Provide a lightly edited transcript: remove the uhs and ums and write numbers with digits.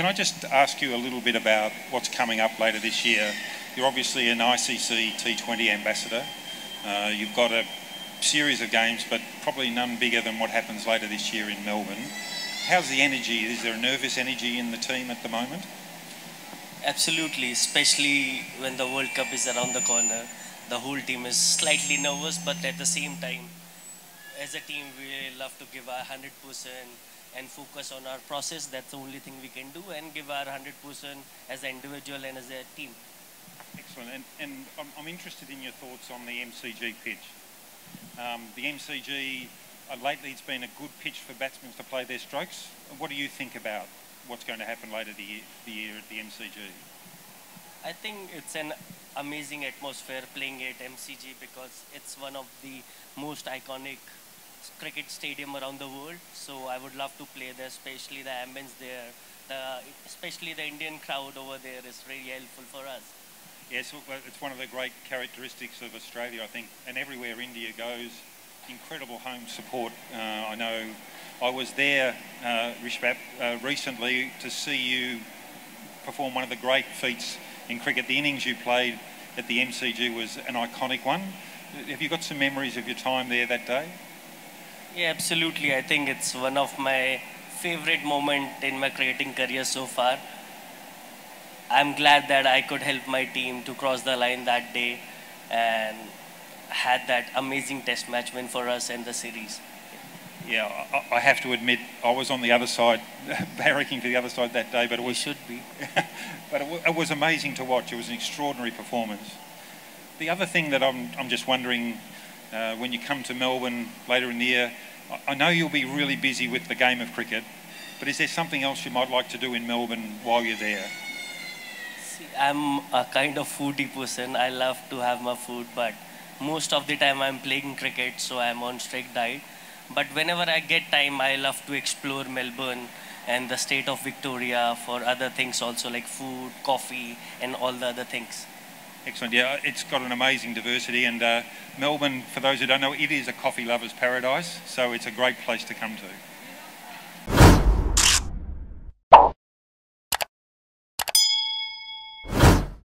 Can I just ask you a little bit about what's coming up later this year? You're obviously an ICC T20 ambassador. You've got a series of games, but probably none bigger than what happens later this year in Melbourne. How's the energy? Is there a nervous energy in the team at the moment? Absolutely, especially when the World Cup is around the corner. The whole team is slightly nervous, but at the same time, as a team, we love to give our 100% and focus on our process. That's the only thing we can do, and give our 100% as an individual and as a team. Excellent. And I'm interested in your thoughts on the MCG pitch. The MCG, lately it's been a good pitch for batsmen to play their strokes. What do you think about what's going to happen later the year at the MCG? I think it's an amazing atmosphere playing at MCG, because it's one of the most iconic cricket stadium around the world. So I would love to play there, especially the ambience there. Especially the Indian crowd over there is really helpful for us. Yes, it's one of the great characteristics of Australia, I think, and everywhere India goes, incredible home support. I know I was there, Rishabh, recently to see you perform one of the great feats in cricket. The innings you played at the MCG was an iconic one. Have you got some memories of your time there that day? Yeah, absolutely. I think it's one of my favourite moments in my cricketing career so far. I'm glad that I could help my team to cross the line that day and had that amazing test match win for us in the series. Yeah, I have to admit, I was on the other side, barracking to the other side that day, but it was... You should be. But it was amazing to watch. It was an extraordinary performance. The other thing that I'm just wondering, when you come to Melbourne later in the year, I know you'll be really busy with the game of cricket, but is there something else you might like to do in Melbourne while you're there? I'm a kind of foodie person. I love to have my food, but most of the time I'm playing cricket, so I'm on strict diet. But whenever I get time, I love to explore Melbourne and the state of Victoria for other things also, like food, coffee, and all the other things. Excellent. Yeah, it's got an amazing diversity, and Melbourne, for those who don't know, it is a coffee lover's paradise, so it's a great place to come to.